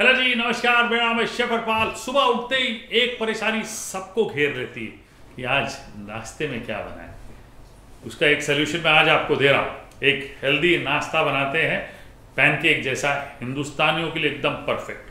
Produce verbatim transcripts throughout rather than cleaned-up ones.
Hello जी नमस्कार, मेरा नाम है हरपाल। सुबह उठते ही एक परेशानी सबको घेर लेती है कि आज नाश्ते में क्या बनाएं। उसका एक सोल्यूशन मैं आज आपको दे रहा हूँ। एक हेल्दी नाश्ता बनाते हैं पैनकेक जैसा, हिंदुस्तानियों के लिए एकदम परफेक्ट।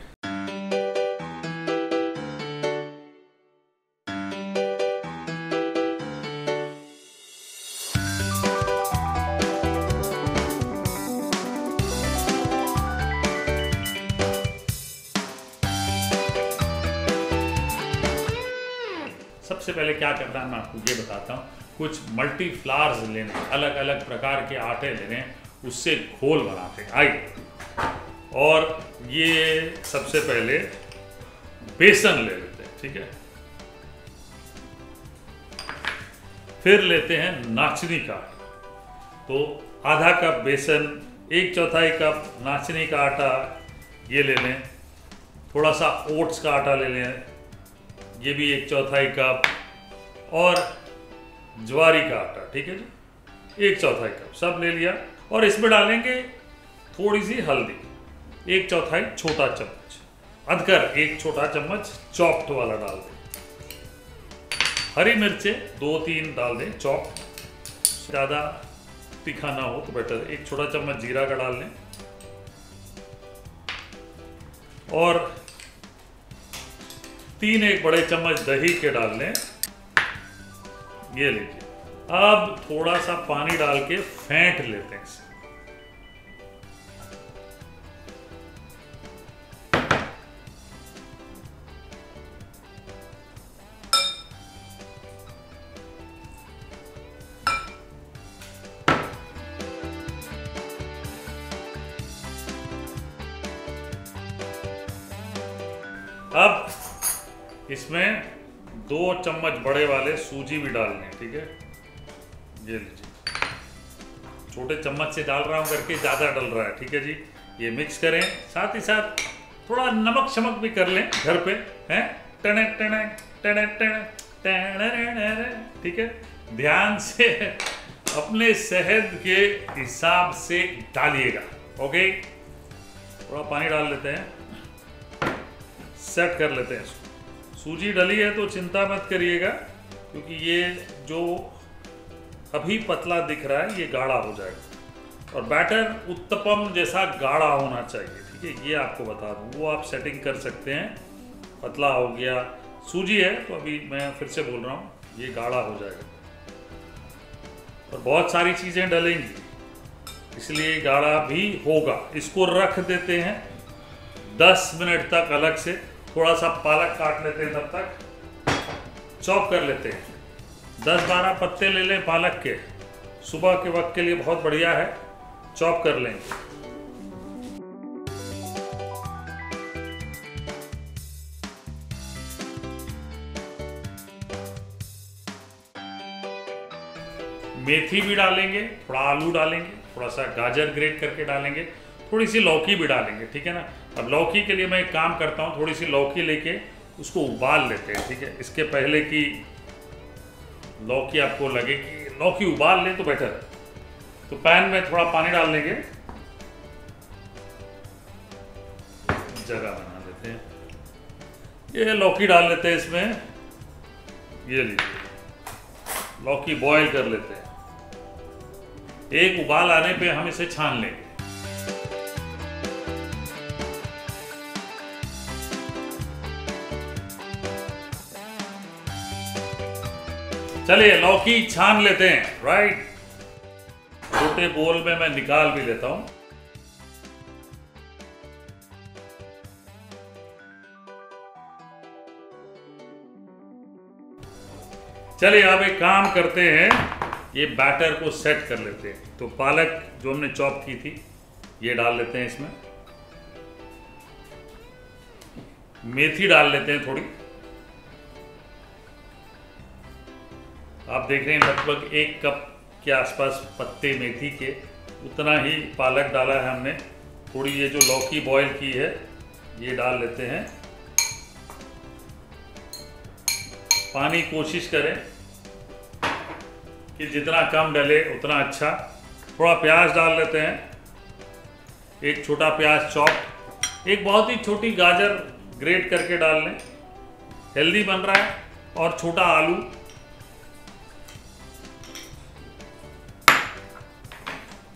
सबसे पहले क्या करना है मैं आपको ये बताता हूँ। कुछ मल्टी फ्लावर्स लेने, अलग अलग प्रकार के आटे लेने, उससे घोल बनाते हैं। आइए, और ये सबसे पहले बेसन ले लेते हैं, ठीक है। फिर लेते हैं नाचनी का, तो आधा कप बेसन, एक चौथाई कप नाचनी का आटा ये ले लें, थोड़ा सा ओट्स का आटा ले लें, ये भी एक चौथाई कप, और ज्वारी का आटा, ठीक है जी, एक चौथाई कप। सब ले लिया, और इसमें डालेंगे थोड़ी सी हल्दी, एक चौथाई छोटा चम्मच, अदरक एक छोटा चम्मच चॉप्ड वाला डाल दें, हरी मिर्चें दो तीन डाल दें चॉप्ड, ज़्यादा तीखा ना हो तो बेटर। एक छोटा चम्मच जीरा का डाल दें, और तीन एक बड़े चम्मच दही के डाल लें, ये लीजिए। अब थोड़ा सा पानी डाल के फेंट लेते हैं इसे। अब इसमें दो चम्मच बड़े वाले सूजी भी डालने हैं, ठीक है, ये लीजिए। छोटे चम्मच से डाल रहा हूँ करके ज़्यादा डल रहा है, ठीक है जी। ये मिक्स करें, साथ ही साथ थोड़ा नमक शमक भी कर लें घर पे, हैं, टने टने टने टने टने, ठीक है। ध्यान से अपने सेहत के हिसाब से डालिएगा, ओके। थोड़ा पानी डाल लेते हैं, सेट कर लेते हैं इसको। सूजी डली है तो चिंता मत करिएगा, क्योंकि ये जो अभी पतला दिख रहा है ये गाढ़ा हो जाएगा, और बैटर उत्तपम जैसा गाढ़ा होना चाहिए, ठीक है, ये आपको बता दूँ। वो आप सेटिंग कर सकते हैं, पतला हो गया सूजी है तो अभी मैं फिर से बोल रहा हूँ ये गाढ़ा हो जाएगा, और बहुत सारी चीज़ें डलेंगी इसलिए गाढ़ा भी होगा। इसको रख देते हैं दस मिनट तक अलग से। थोड़ा सा पालक काट लेते हैं, तब तक चॉप कर लेते हैं। दस बारह पत्ते ले लें पालक के, सुबह के वक्त के लिए बहुत बढ़िया है, चॉप कर लेंगे। मेथी भी डालेंगे, थोड़ा आलू डालेंगे, थोड़ा सा गाजर ग्रेट करके डालेंगे, थोड़ी सी लौकी भी डालेंगे, ठीक है ना। अब लौकी के लिए मैं एक काम करता हूँ, थोड़ी सी लौकी लेके उसको उबाल लेते हैं, ठीक है। इसके पहले कि लौकी आपको लगे कि लौकी उबाल ले तो बेटर है, तो पैन में थोड़ा पानी डाल लेंगे, जगह बना लेते हैं, ये लौकी डाल लेते हैं इसमें, ये लीजिए। लौकी बॉयल कर लेते हैं, एक उबाल आने पे हम इसे छान लेंगे। चलिए लौकी छान लेते हैं, राइट। छोटे बोल में मैं निकाल भी लेता हूं। चलिए अब एक काम करते हैं, ये बैटर को सेट कर लेते हैं। तो पालक जो हमने चॉप की थी ये डाल लेते हैं इसमें, मेथी डाल लेते हैं थोड़ी। आप देख रहे हैं लगभग एक कप के आसपास पत्ते मेथी के, उतना ही पालक डाला है हमने, थोड़ी ये जो लौकी बॉईल की है ये डाल लेते हैं। पानी कोशिश करें कि जितना कम डले उतना अच्छा। थोड़ा प्याज डाल लेते हैं, एक छोटा प्याज चॉप, एक बहुत ही छोटी गाजर ग्रेट करके डाल लें, हेल्दी बन रहा है। और छोटा आलू,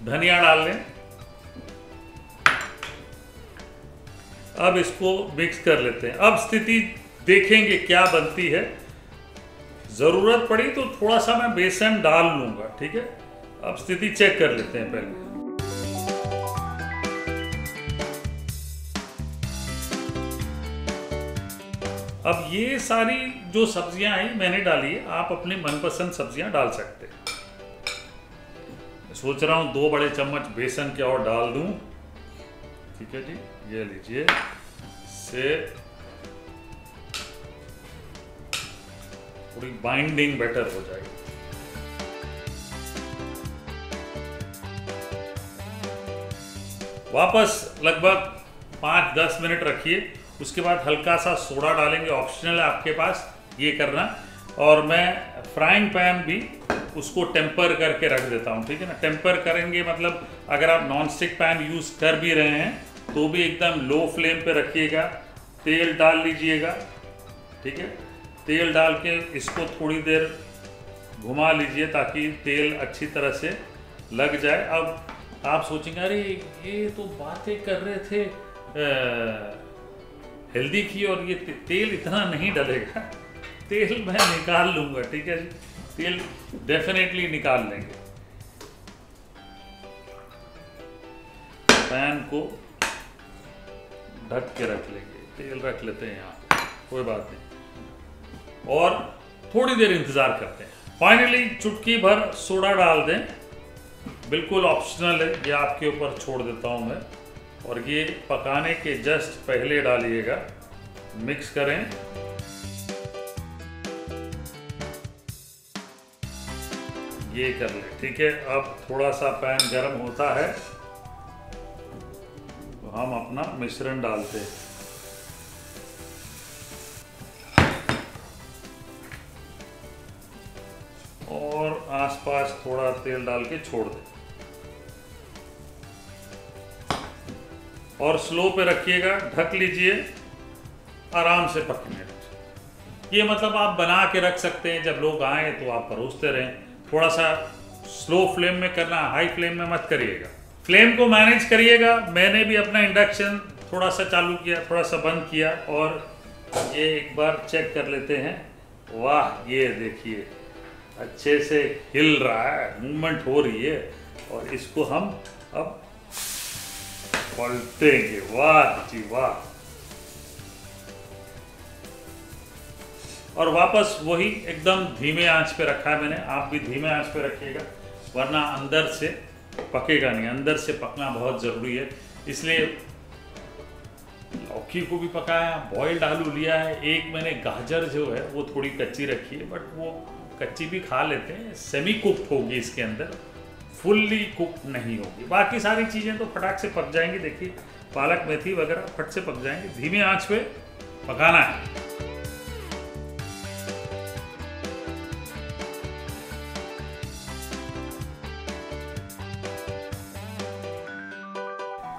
धनिया डाल लें। अब इसको मिक्स कर लेते हैं। अब स्थिति देखेंगे क्या बनती है। ज़रूरत पड़ी तो थोड़ा सा मैं बेसन डाल लूँगा, ठीक है। अब स्थिति चेक कर लेते हैं पहले। अब ये सारी जो सब्जियां हैं मैंने डाली है, आप अपने मनपसंद सब्जियां डाल सकते हैं। सोच रहा हूँ दो बड़े चम्मच बेसन के और डाल दूँ, ठीक है जी। ये लीजिए, से थोड़ी बाइंडिंग बेटर हो जाएगी। वापस लगभग पाँच दस मिनट रखिए, उसके बाद हल्का सा सोडा डालेंगे, ऑप्शनल है आपके पास ये करना। और मैं फ्राइंग पैन भी उसको टेम्पर करके रख देता हूँ, ठीक है ना। टेम्पर करेंगे मतलब अगर आप नॉन स्टिक पैन यूज़ कर भी रहे हैं तो भी एकदम लो फ्लेम पे रखिएगा। तेल डाल लीजिएगा, ठीक है। तेल डाल के इसको थोड़ी देर घुमा लीजिए ताकि तेल अच्छी तरह से लग जाए। अब आप सोचेंगे अरे ये तो बातें कर रहे थे हेल्दी की और ये तेल इतना नहीं डलेगा। तेल मैं निकाल लूँगा, ठीक है जी। तेल डेफिनेटली निकाल लेंगे। पैन को ढक के रख लेंगे, तेल रख लेते हैं यहाँ पे, कोई बात नहीं। और थोड़ी देर इंतज़ार करते हैं। फाइनली चुटकी भर सोडा डाल दें, बिल्कुल ऑप्शनल है, ये आपके ऊपर छोड़ देता हूँ मैं। और ये पकाने के जस्ट पहले डालिएगा, मिक्स करें। ये कर लें, ठीक है। अब थोड़ा सा पैन गर्म होता है तो हम अपना मिश्रण डालते हैं। और आसपास थोड़ा तेल डाल के छोड़ दें और स्लो पे रखिएगा, ढक लीजिए, आराम से पकने दीजिए। ये मतलब आप बना के रख सकते हैं, जब लोग आए तो आप परोसते रहें। थोड़ा सा स्लो फ्लेम में करना, हाई फ्लेम में मत करिएगा, फ्लेम को मैनेज करिएगा। मैंने भी अपना इंडक्शन थोड़ा सा चालू किया, थोड़ा सा बंद किया। और ये एक बार चेक कर लेते हैं। वाह, ये देखिए अच्छे से हिल रहा है, मूवमेंट हो रही है। और इसको हम अब पलटेंगे। वाह जी वाह। और वापस वही एकदम धीमे आंच पे रखा है मैंने, आप भी धीमे आंच पे रखिएगा, वरना अंदर से पकेगा नहीं। अंदर से पकना बहुत ज़रूरी है, इसलिए लौकी को भी पकाया, बॉइल्ड आलू लिया है। एक मैंने गाजर जो है वो थोड़ी कच्ची रखी है, बट वो कच्ची भी खा लेते हैं। सेमी कुक्ड होगी, इसके अंदर फुल्ली कुक्ड नहीं होगी। बाकी सारी चीज़ें तो फटाक से पक जाएंगी। देखिए पालक, मेथी वगैरह फट से पक जाएंगे। धीमे आंच पे पकाना है।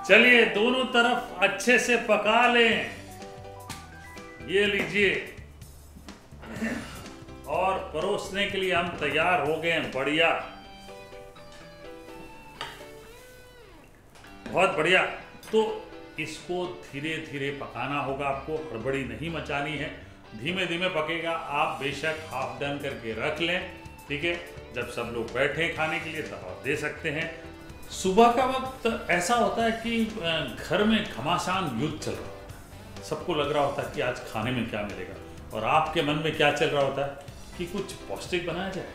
चलिए दोनों तरफ अच्छे से पका लें। ये लीजिए, और परोसने के लिए हम तैयार हो गए हैं। बढ़िया, बहुत बढ़िया। तो इसको धीरे धीरे पकाना होगा, आपको हड़बड़ी नहीं मचानी है। धीमे धीमे पकेगा। आप बेशक हाफ डन करके रख लें, ठीक है। जब सब लोग बैठे खाने के लिए तब आप दे सकते हैं। सुबह का वक्त ऐसा होता है कि घर में घमासान युद्ध चल रहा होता है। सबको लग रहा होता है कि आज खाने में क्या मिलेगा, और आपके मन में क्या चल रहा होता है कि कुछ पौष्टिक बनाया जाए।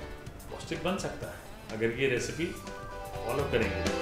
पौष्टिक बन सकता है अगर ये रेसिपी फॉलो करेंगे।